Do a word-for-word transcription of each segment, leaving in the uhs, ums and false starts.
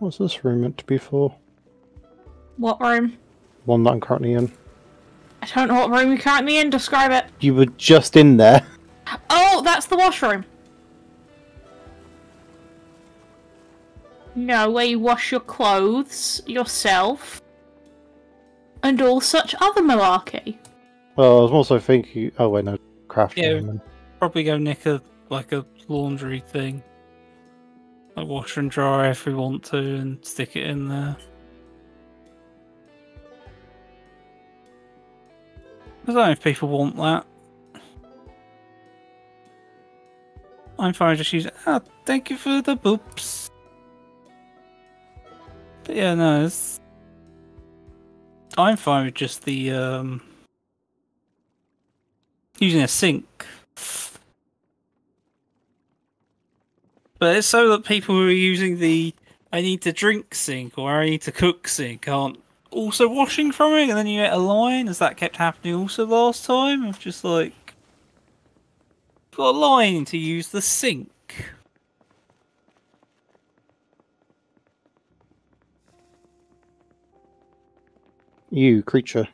Was this room meant to be for? What room? One that I'm currently in. I don't know what room you're currently in, describe it. You were just in there. Oh, that's the washroom. No, where you wash your clothes, yourself, and all such other malarkey. Well, I was also thinking... Oh, wait, no. Craft yeah, room. Probably go nick a, like a laundry thing. Like wash and dry if we want to, and stick it in there. I don't know if people want that. I'm fine just using... Ah, thank you for the boops. But yeah, no, it's... I'm fine with just the, um... using a sink. But it's so that people who are using the I need to drink sink or I need to cook sink aren't also washing from it, and then you get a line, as that kept happening also last time, of just like... got a line to use the sink. You, creature,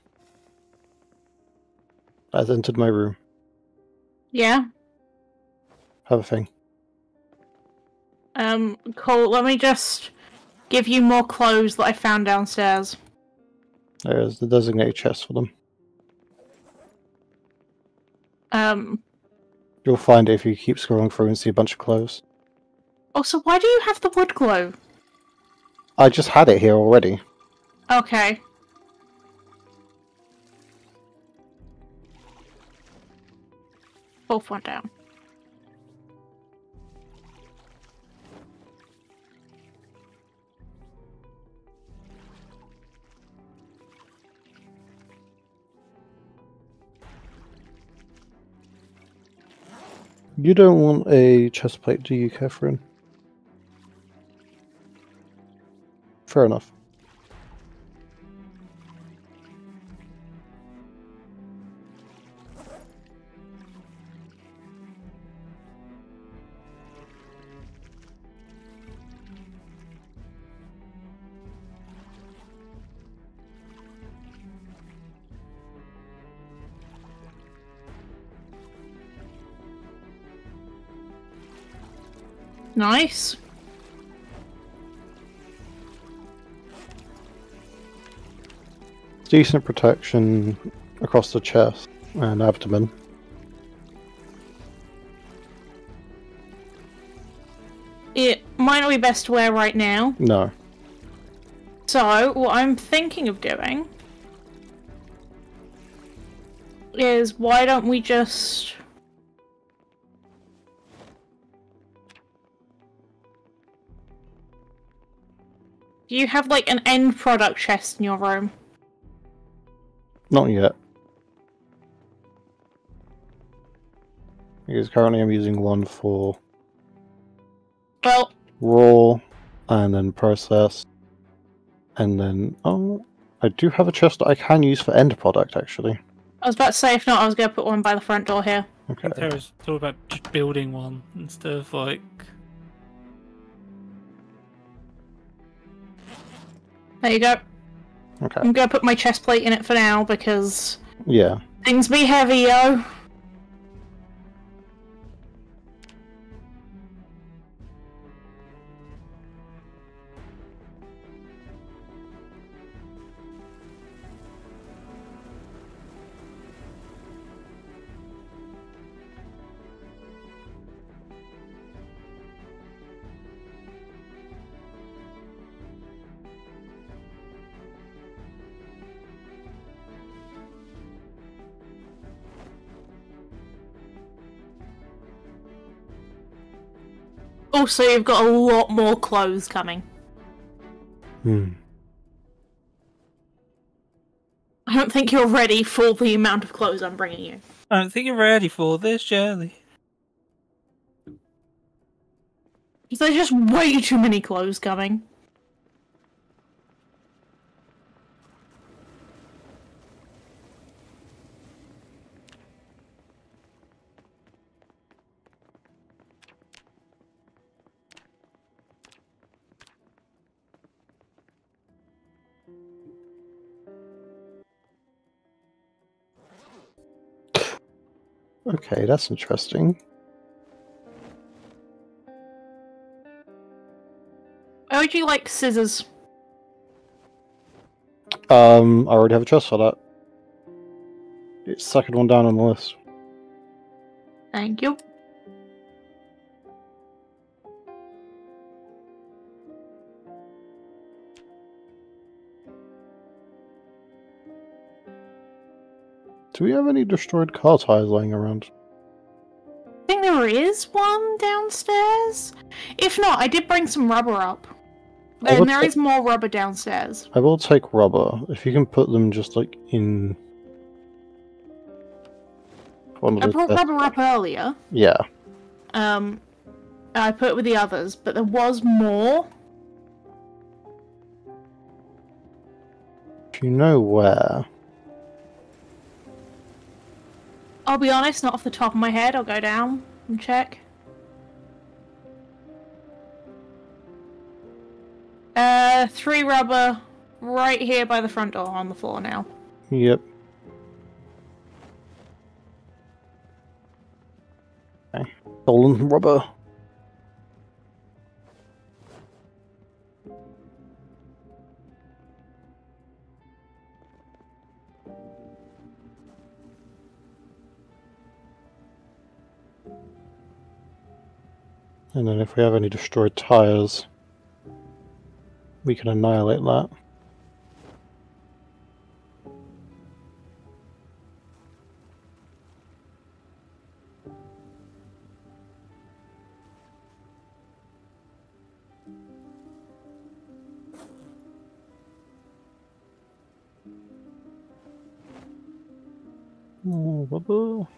has entered my room. Yeah? Have a thing. Um, cool. Let me just give you more clothes that I found downstairs. There's the designated chest for them. Um... You'll find it if you keep scrolling through and see a bunch of clothes. Also, why do you have the wood glow? I just had it here already. Okay. Both went down. You don't want a chest plate, do you, Catherine? Fair enough. Nice. Decent protection across the chest and abdomen. It might not be best to wear right now. No. So, what I'm thinking of doing is why don't we just... Do you have, like, an end product chest in your room? Not yet. Because currently I'm using one for... Well... raw, and then process, and then... Oh, I do have a chest that I can use for end product, actually. I was about to say, if not, I was going to put one by the front door here. Okay. I was talking about just building one instead of, like... There you go. Okay. I'm gonna put my chest plate in it for now because yeah, things be heavy, yo. Also, you've got a lot more clothes coming. Hmm. I don't think you're ready for the amount of clothes I'm bringing you. I don't think you're ready for this, Shirley. There's just way too many clothes coming. Okay, that's interesting. Why would you like scissors? Um, I already have a chest for that. It's the second one down on the list. Thank you. Do we have any destroyed car tires lying around? I think there is one downstairs. If not, I did bring some rubber up. And there is more rubber downstairs. I will take rubber. If you can put them just like in... I brought rubber up earlier. Yeah. Um, I put it with the others, but there was more. Do you know where? I'll be honest, not off the top of my head. I'll go down and check. Uh, three rubber right here by the front door on the floor now. Yep. Okay. Stolen rubber. And then if we have any destroyed tires, we can annihilate that. Oh, bubble.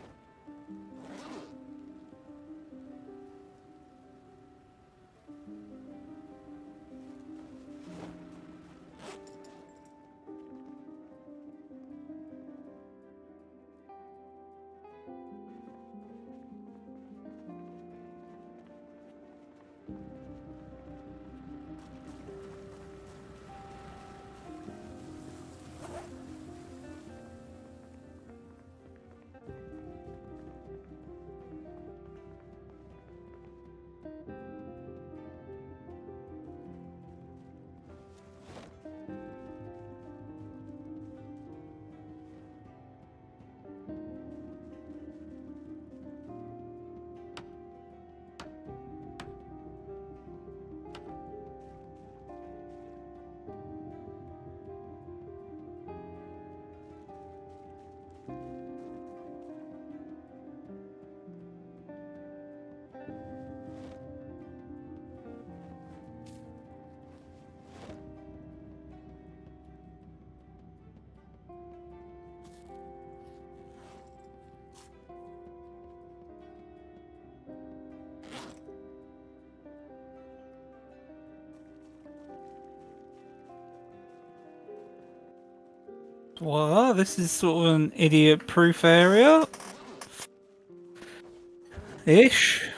Well, this is sort of an idiot-proof area. Ish.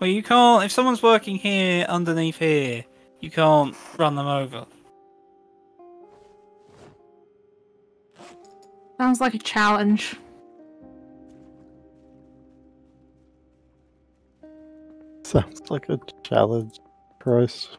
Well, you can't... If someone's working here, underneath here, you can't run them over. Sounds like a challenge. Sounds like a challenge, Christ.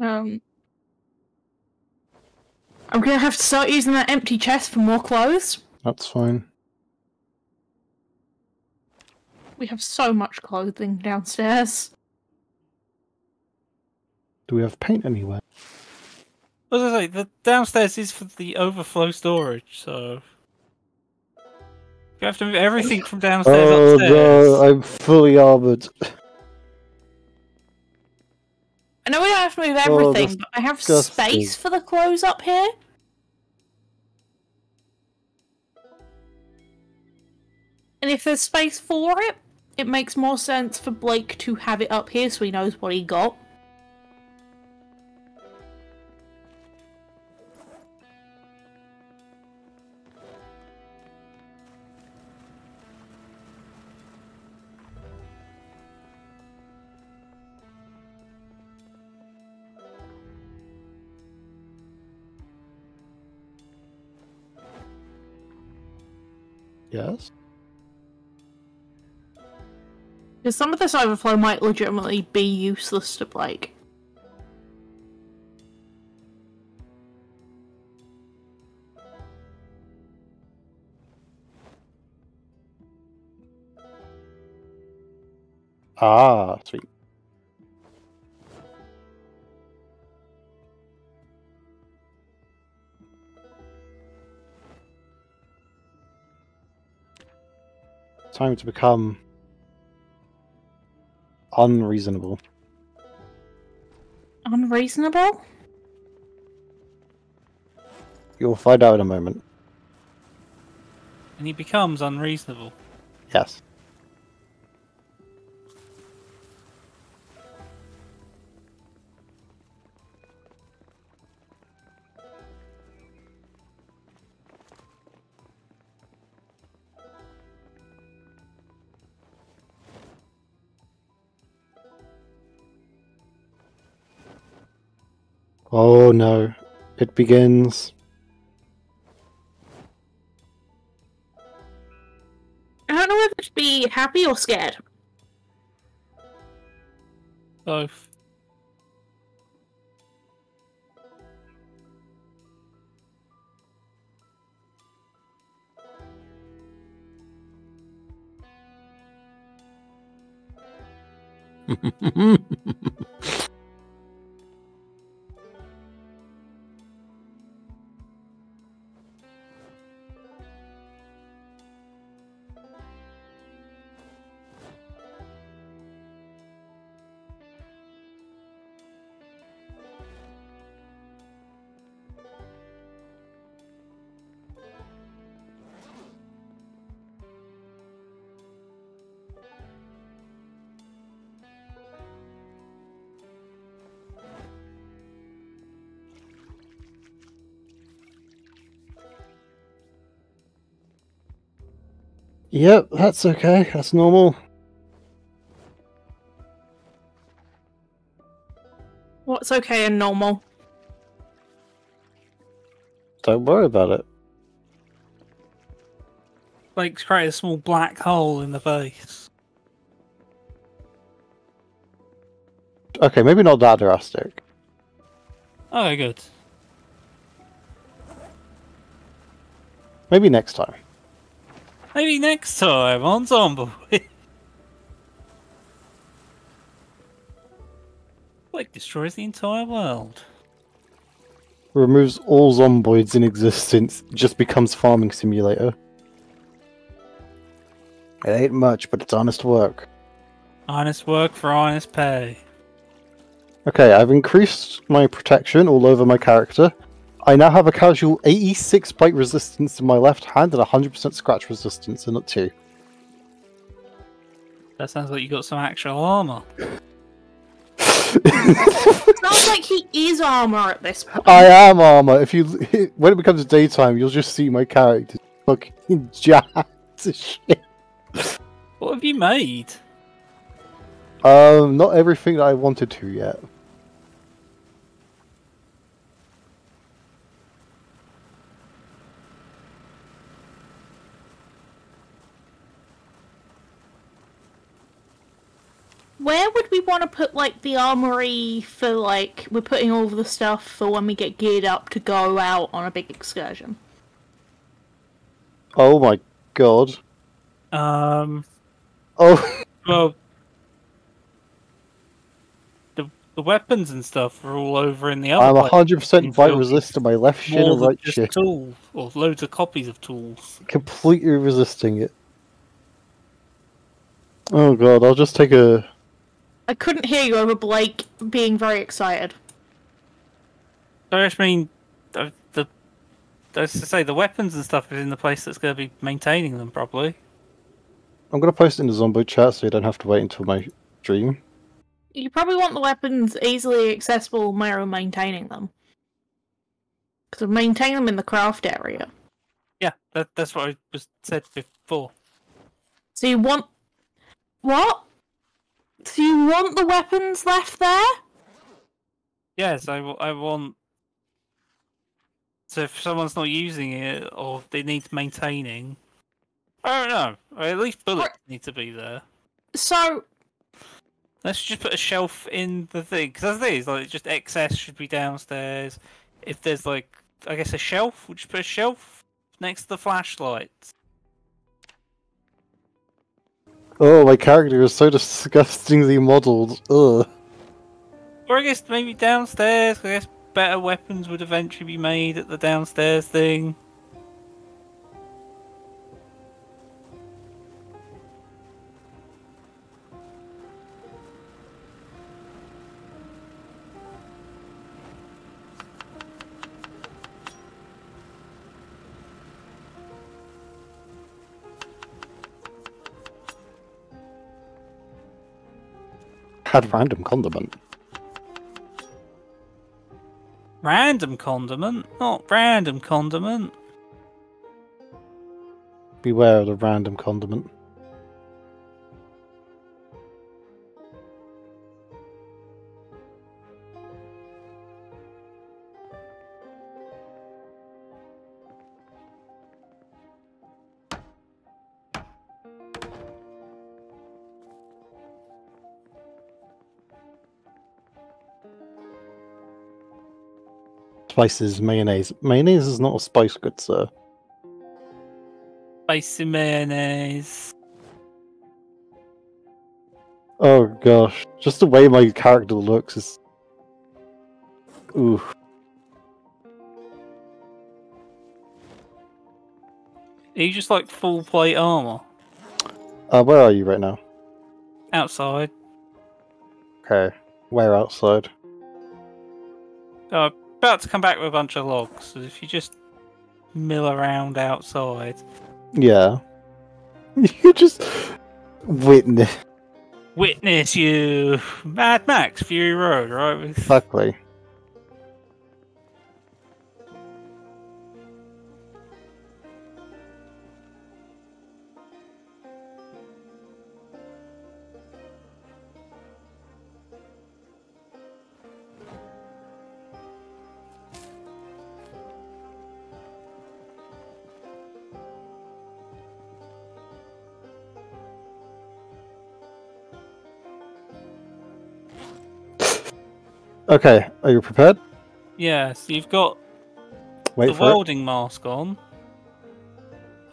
Um, I'm gonna have to start using that empty chest for more clothes. That's fine. We have so much clothing downstairs. Do we have paint anywhere? As I say, the downstairs is for the overflow storage, so you have to move everything from downstairs upstairs. Oh no, I'm fully armored. I know we don't have to move everything, oh, but I have disgusting. space for the clothes up here. And if there's space for it, it makes more sense for Blake to have it up here so he knows what he got. Yes. Because some of this overflow might legitimately be useless to Blake. Ah, sweet. Time to become unreasonable. Unreasonable? You'll find out in a moment. And he becomes unreasonable. Yes. Oh no, it begins. I don't know whether to be happy or scared. Both. Yep, that's okay, that's normal. What's okay and normal? Don't worry about it. Blake's created a small black hole in the base. Okay, maybe not that drastic. Okay, good. Maybe next time. Maybe next time on Zomboid. Blake destroys the entire world. Removes all Zomboids in existence, just becomes Farming Simulator. It ain't much, but it's honest work. Honest work for honest pay. Okay, I've increased my protection all over my character. I now have a casual eighty-six plate resistance in my left hand and one hundred percent scratch resistance in it too. That sounds like you got some actual armor. It sounds like he is armor at this point. I am armor. If you, when it becomes daytime, you'll just see my character fucking jacked to shit. What have you made? Um, not everything that I wanted to yet. Where would we want to put, like, the armory for, like, we're putting all the stuff for when we get geared up to go out on a big excursion? Oh my god. Um. Oh. Well, the, the weapons and stuff are all over in the other. I'm one hundred percent bite resist to my left shin and right shin. Tools, or loads of copies of tools. Completely resisting it. Oh god, I'll just take a... I couldn't hear you over Blake being very excited. I just mean, the, the, as I say, the weapons and stuff is in the place that's going to be maintaining them, probably. I'm going to post it in the Zomboid chat so you don't have to wait until my stream. You probably want the weapons easily accessible while maintaining them. Because maintain them in the craft area. Yeah, that, that's what I was said before. So you want... What? So you want the weapons left there? Yes, I, I want... So if someone's not using it, or they need maintaining... I don't know. Or at least bullets or... need to be there. So... Let's just put a shelf in the thing. Because that's the thing, it's like, just excess should be downstairs. If there's like, I guess a shelf, we'll just put a shelf next to the flashlights. Oh, my character is so disgustingly modelled. Ugh. Or I guess maybe downstairs. I guess better weapons would eventually be made at the downstairs thing. Had random condiment. Random condiment? Not random condiment. Beware of the random condiment. Spices, mayonnaise. Mayonnaise is not a spice good, sir. Spicy mayonnaise. Oh gosh, just the way my character looks is... Ooh. Are you just like full plate armor? Uh, where are you right now? Outside. Okay, where outside? Uh, about to come back with a bunch of logs, so if you just mill around outside. Yeah. You just witness. Witness you Mad Max Fury Road, right? Exactly. Okay, are you prepared? Yes, you've got Wait the welding it. mask on.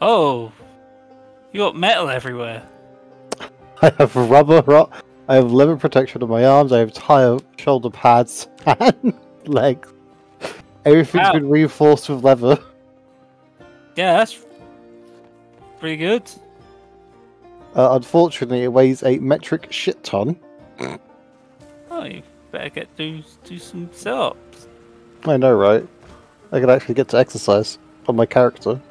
Oh, you got metal everywhere. I have rubber, ro I have leather protection on my arms, I have tire shoulder pads and legs. Everything's wow. been reinforced with leather. Yeah, that's pretty good. Uh, unfortunately, it weighs eight metric shit ton. Oh, you better get do do some sit-ups. I know, right? I could actually get to exercise on my character.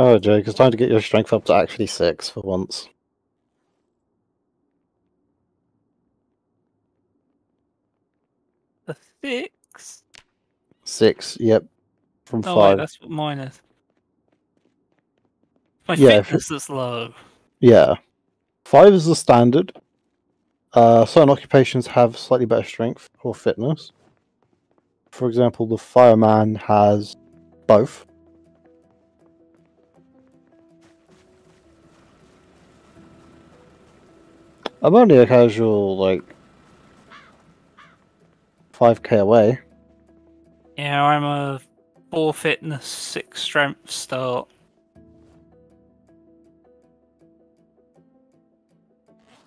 Oh, Jake, it's time to get your strength up to actually six for once. A six? Six, yep. From oh, five. Wait, that's what mine is. My yeah, fitness is low. Yeah. Five is the standard. Uh, certain occupations have slightly better strength or fitness. for example, the fireman has both. I'm only a casual, like, five K away. Yeah, I'm a four fitness, six strength start.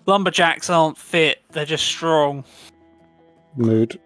Lumberjacks aren't fit, they're just strong. Mood.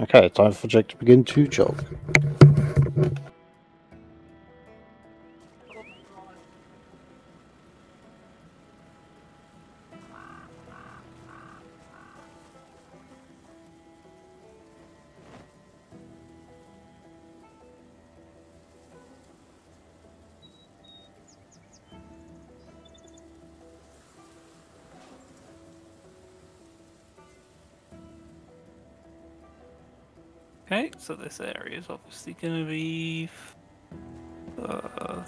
Okay, time for Jake to begin to jog. Okay, so this area is obviously going to be uh,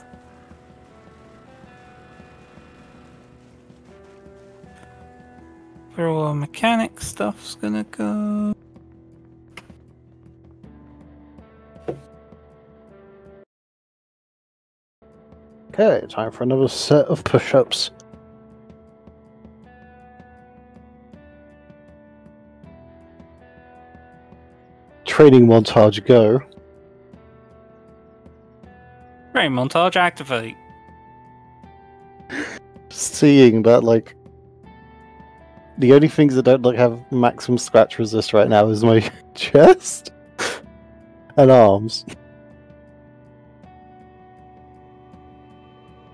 where all our mechanic stuff's going to go. Okay, time for another set of push-ups. Training montage, go. Training montage, activate. Seeing that, like, the only things that don't like have maximum scratch resist right now is my chest and arms.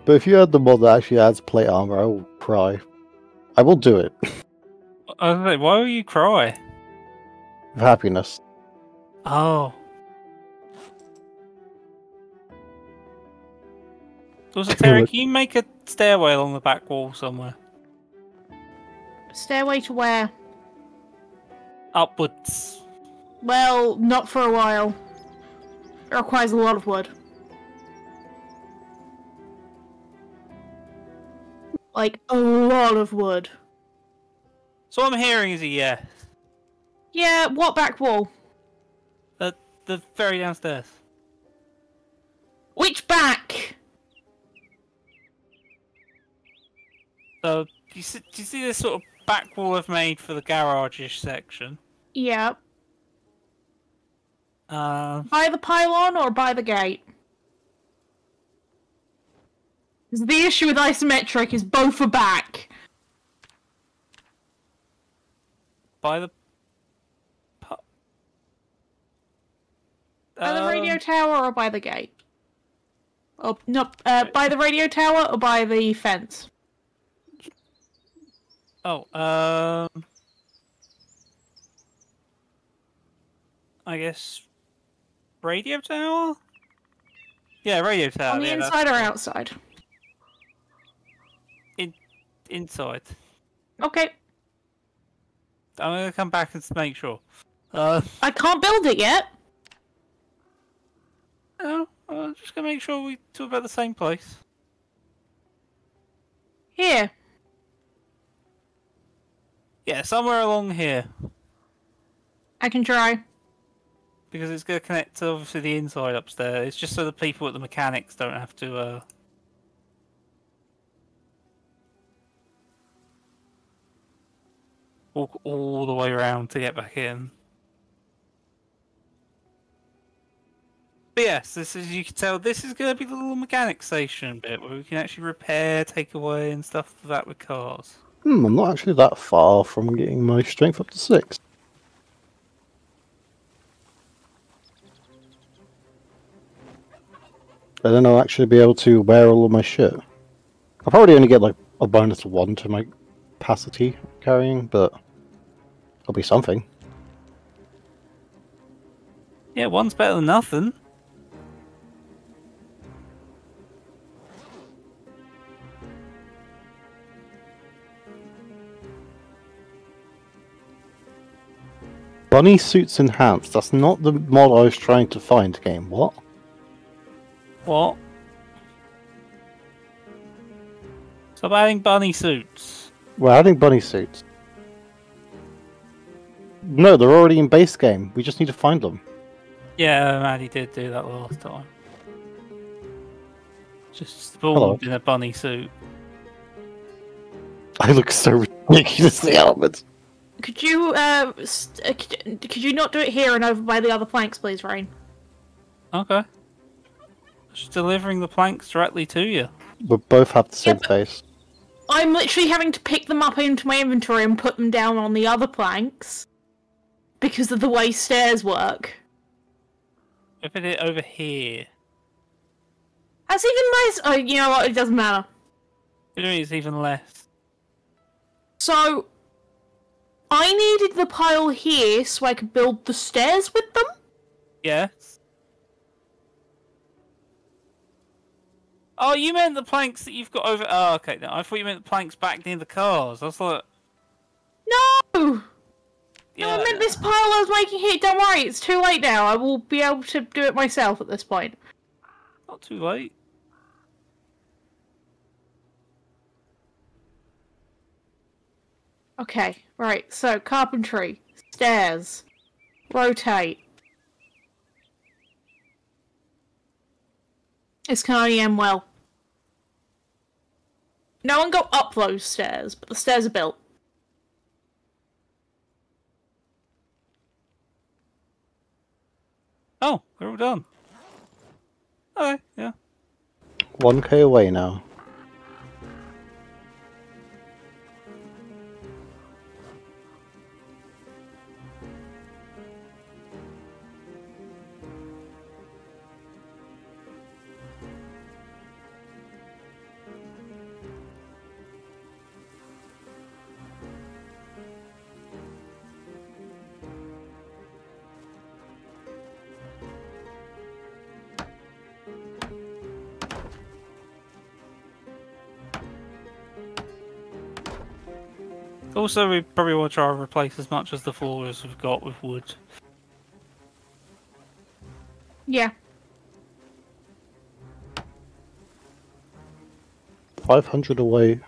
But if you add the mod that actually adds plate armor, I will cry. I will do it. Why will you cry? Happiness. Oh. Also, Terry, can you make a stairway along the back wall somewhere? Stairway to where? Upwards. Well, not for a while. It requires a lot of wood. Like, a lot of wood. So what I'm hearing is a yes. Yeah, what back wall? The ferry downstairs. Which back? So, do you, see, do you see this sort of back wall I've made for the garage-ish section? Yeah. Uh, by the pylon or by the gate? Because the issue with isometric is both are back. By the... By the radio tower or by the gate? Or, no, uh, by the radio tower or by the fence? Oh, um... I guess... radio tower? Yeah, radio tower. On the yeah, inside that's... or outside? In Inside. Okay. I'm gonna come back and make sure. Uh... I can't build it yet! No, I'm just gonna make sure we talk about the same place. Here. Yeah, somewhere along here. I can try. Because it's gonna connect to obviously the inside upstairs. It's just so the people at the mechanics don't have to. Uh... walk all the way around to get back in. But yes, this is, you can tell, this is going to be the little mechanic station bit where we can actually repair, take away, and stuff like that with cars. Hmm, I'm not actually that far from getting my strength up to six. And then I'll actually be able to wear all of my shit. I'll probably only get like a bonus one to my capacity carrying, but it'll be something. Yeah, one's better than nothing. Bunny suits enhanced. That's not the mod I was trying to find, game. What? What? Stop adding bunny suits. We're adding bunny suits. No, they're already in base game. We just need to find them. Yeah, Maddie did do that last time. Just spawned in a bunny suit. I look so ridiculously armored. Could you, uh, could you not do it here and over by the other planks, please, Rain? Okay. She's delivering the planks directly to you. We both have the same yeah, face. I'm literally having to pick them up into my inventory and put them down on the other planks because of the way stairs work. I put it over here. That's even less. Oh, you know what? It doesn't matter. It's even less. So. I needed the pile here so I could build the stairs with them? Yes. Oh, you meant the planks that you've got over... Oh, okay. No, I thought you meant the planks back near the cars. I was like... No! Yeah. No, I meant this pile I was making here. Don't worry, it's too late now. I will be able to do it myself at this point. Not too late. Okay, right, so carpentry, stairs, rotate. This can only end well. No one go up those stairs, but the stairs are built. Oh, we're all done. Okay, yeah. one K away now. Also, we probably want to try and replace as much as the floor as we've got with wood. Yeah. five hundred away.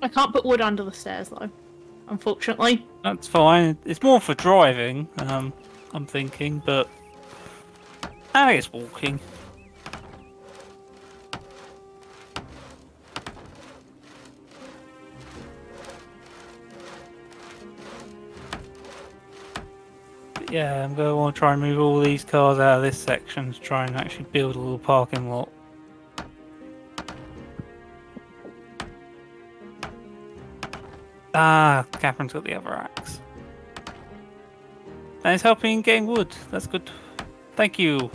I can't put wood under the stairs, though. Unfortunately. That's fine. It's more for driving. Um... I'm thinking, but I guess walking. But yeah, I'm going to want to try and move all these cars out of this section to try and actually build a little parking lot. Ah, Catherine's got the other axe. And it's helping getting wood. That's good. Thank you.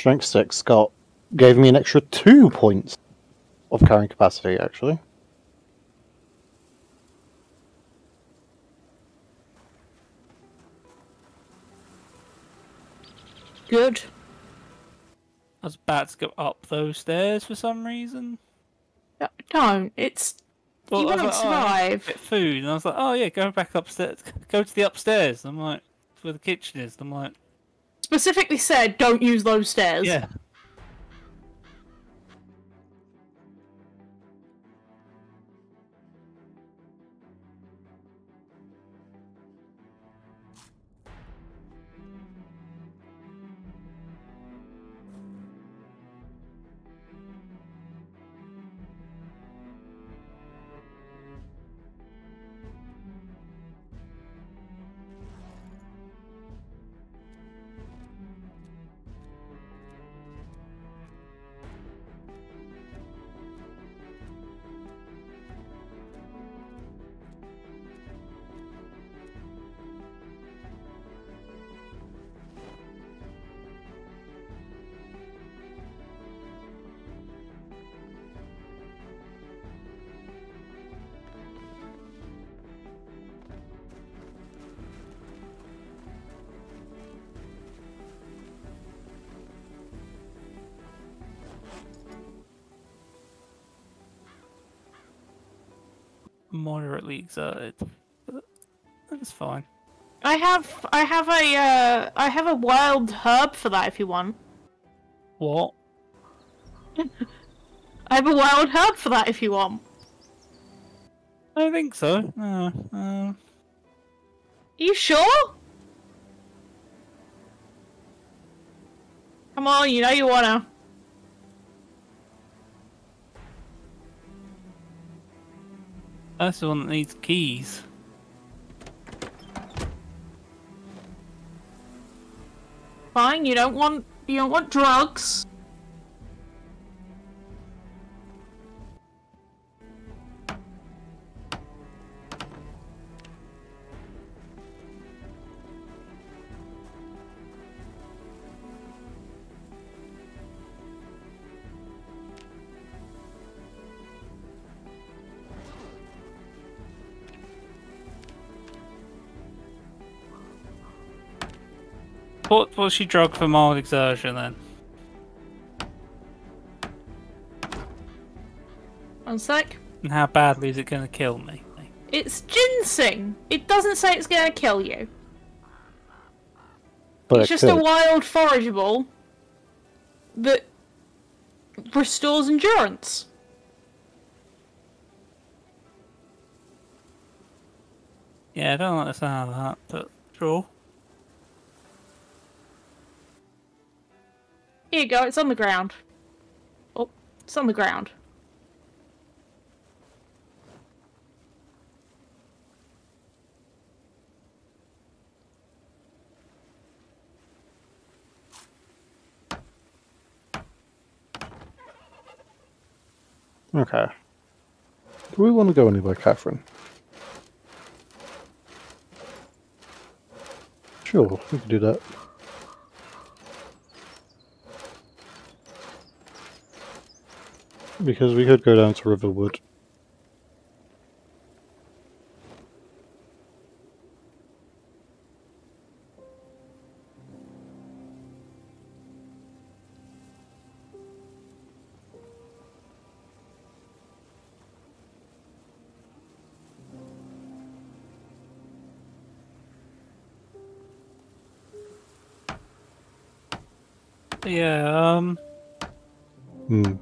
Strength six, Scott, gave me an extra two points of carrying capacity, actually. Good. I was about to go up those stairs for some reason. No, don't. It's... Well, you won't like, survive. Oh, I food, and I was like, oh yeah, go back upstairs. Go to the upstairs. And I'm like, where the kitchen is. And I'm like... Specifically said, don't use those stairs. Yeah. moderately exerted. That's fine. I have I have a uh, I have a wild herb for that if you want. What? I have a wild herb for that if you want. I don't think so. No. Uh, Are you sure? Come on, you know you wanna. That's the one that needs keys. Fine, you don't want you don't want drugs. What was she drugged for mild exertion then? One sec. And how badly is it going to kill me? It's ginseng. It doesn't say it's going to kill you. But it's it just could. a wild forageable that restores endurance. Yeah, I don't like the sound of that, but sure. Here you go, it's on the ground. Oh, it's on the ground. Okay. Do we want to go anywhere, Catherine? Sure, we can do that. Because we could go down to Riverwood. Yeah, um... Hmm.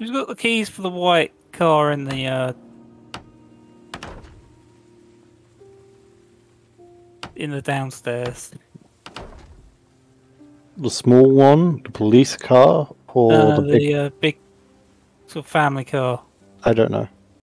Who's got the keys for the white car in the, uh... in the downstairs? The small one? The police car? Or uh, the, the big... Uh, big... sort of family car? I don't know.